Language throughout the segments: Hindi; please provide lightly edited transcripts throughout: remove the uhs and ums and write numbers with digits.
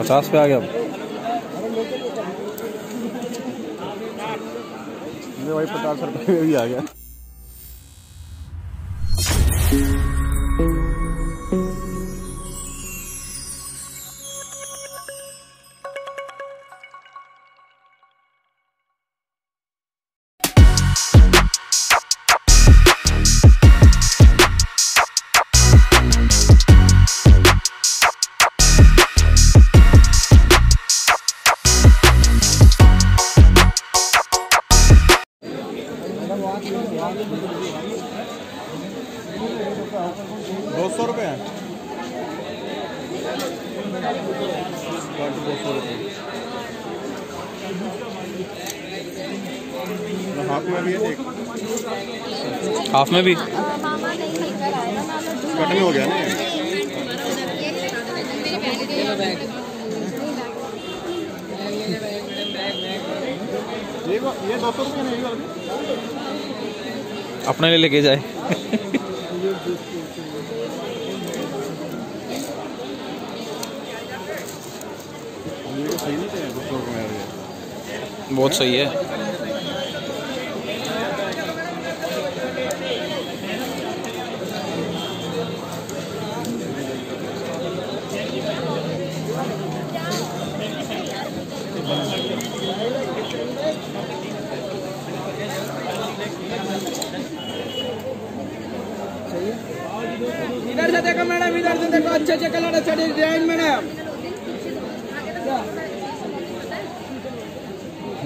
50 पे आ गया। मेरे भाई 50 रुपये में भी आ गया। हाफ में भी कटिंग हो गया ना ये 200 रुपये नहीं अपने लिए लेके जाए। बहुत सही है। इधर से देखो मैडम, इधर से देखो, अच्छे अच्छे कलर है साड़ी डिजाइन मैडम।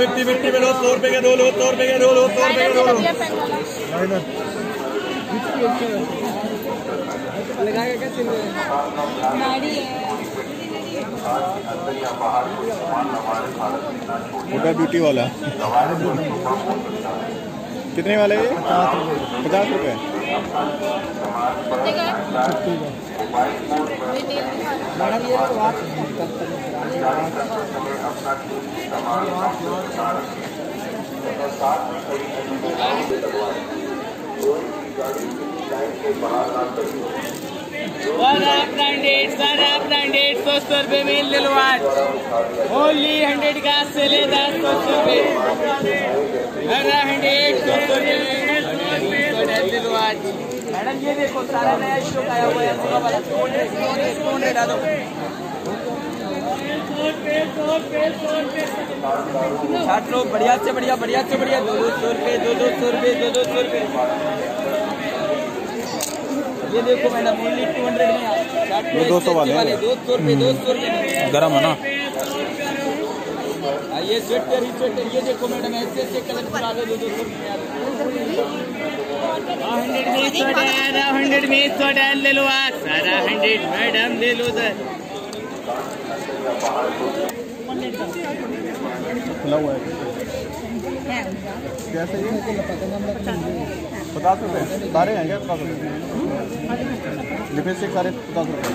50 50 में लो, 100 रुपये का रोल हो, 100 रुपये का रोल हो, 100 रुपये का रोल हो। ब्यूटी वाला कितने वाला है ये? 50 रुपये। ब्रांडेड 100 रुपये में लिलवाज ओनली 100 का से ले 10 रुपये। मैडम ये देखो सारा नया स्टॉक आया हुआ है, पूरा वाला डिस्काउंट रेट दो। साठ लोग बढ़िया से बढ़िया 200 रुपये। ये देखो मैडम ओनली 200 में 60 वाले 200 रुपये। गरम है ना ये स्वेटर ये देखो मैडम ऐसे कलर करा दो 200 में 100 ले लो। आज सारा 100 मैडम ले लो सर। सारे हैं क्या? लिपस्टिक सारे 50 रुपये।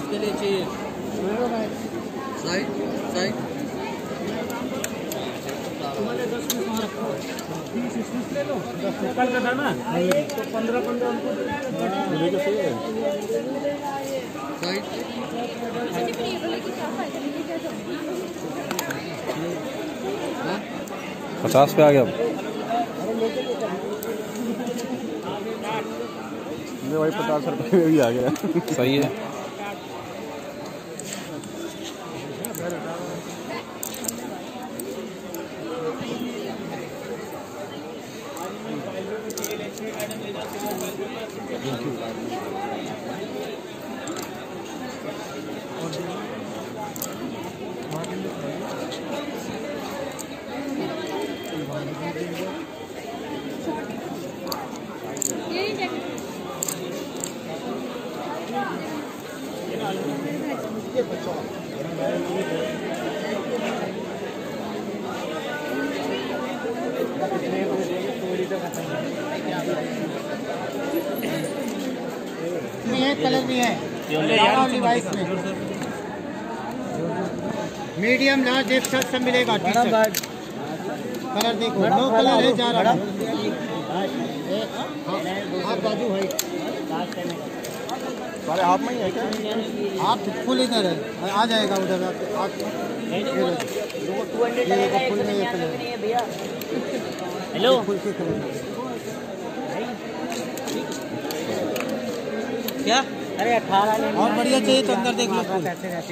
इसके लिए चाहिए ले लो 10 का ना, तो 15 उनको 50 पे आ गया। भाई 50 रुपये में भी आ गया। सही है। कलर भी है मीडियम लार्ज एक्सल सब मिलेगा। कलर देखो, नो कलर है जा रहा है सारे हाफ में ही है क्या? आप फुल इधर है आ जाएगा उधर आप भैया। हेलो क्या? अरे 18 और बढ़िया चाहिए तो अंदर देख लो अंदर है।350 ना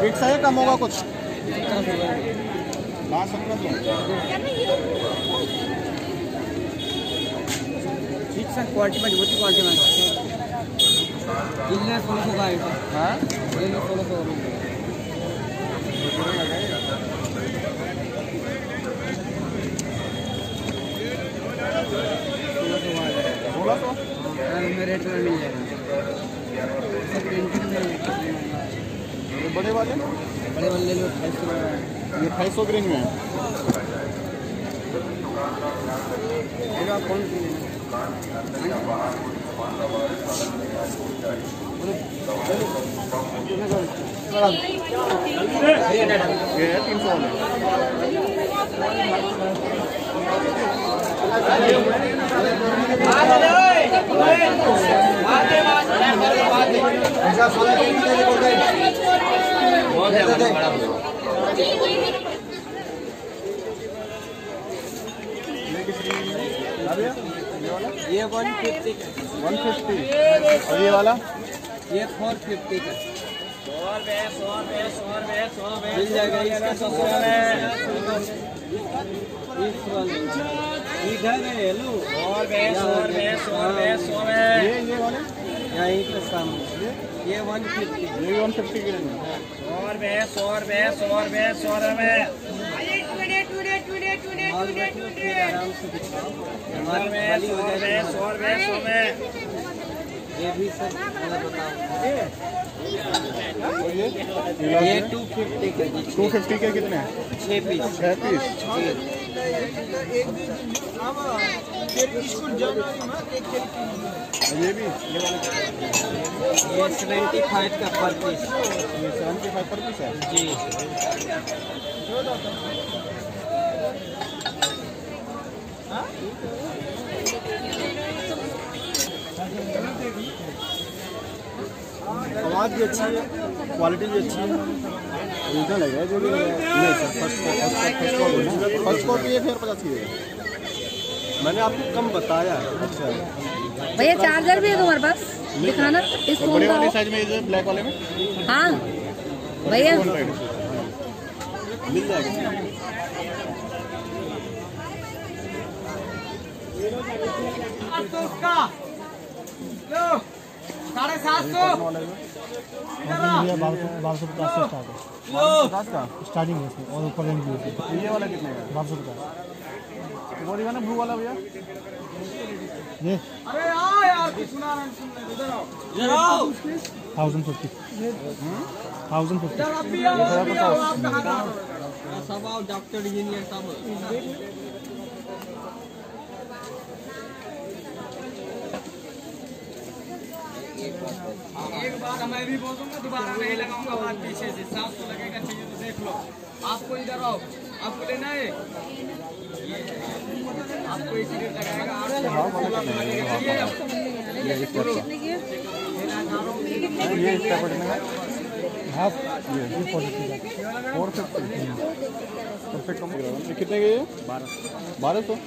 फिक्स है कम होगा कुछ फिक्स है। क्वालिटी मजबूती क्वालिटी में इनने 1600 का आइटम हां इनने 1600 बोला तो मेरे रेट में मिल जाएगा। बड़े वाले ले लो 250 ये 250 ग्रीन में है। मेरा कौन सी ये 300 में ये 150 का 150 और ये वाला ये 450 का 100 रुपए मिल जाएगा। इसका 100 रुपए इधर है लो 100 रुपए ये वाला यहीं पे काम ये 150 के लिए 250 के कितने हैं? 6 पीस ये भी ये 75 का पर पीस है जी। आवाज़ भी अच्छी है, क्वालिटी भी अच्छी है। इतना लगेगा जो भी नहीं सर फर्स्ट कॉपी है फिर 50 की मैंने आपको कम बताया। अच्छा भैया चार्जर भी है तुम्हारे पास दिखाना इस फोन का साइज में ये ब्लैक वाले में। हाँ भैया मिल जाएगा। तो उसका लो 750 स्टार्टिंग है और ऊपर ये वाला कितने का 1200 वो दिखाना ब्लू वाला भैया ये। अरे यार सुना सुन ले इधर आओ 1050 1050. Sabah doctor engineer sama. एक बार मैं भी बोल दूंगा दोबारा नहीं लगाऊंगा बात पीछे से 700 लगेगा चीजें तो देख लो आपको इधर आओ आपको लेना है आपको इसी रेट लगाएगा ये इसका पड़ेगा हाफ ये 450 परफेक्ट कम कितने के 1200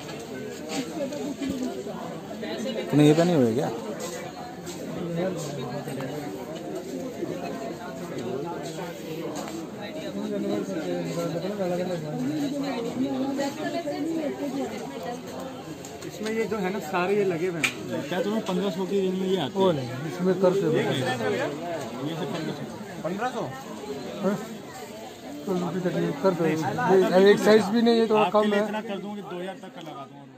नहीं ये पे नहीं होएगा इसमें ये जो है ना सारे ये लगे हुए हैं क्या तुम्हें 1500 की रेंज में ये आती है इसमें कर से ये से 1500 कर दो एक साइज भी नहीं है थोड़ा कम है इतना कर दूंगा कि 2000 तक का लगा दूंगा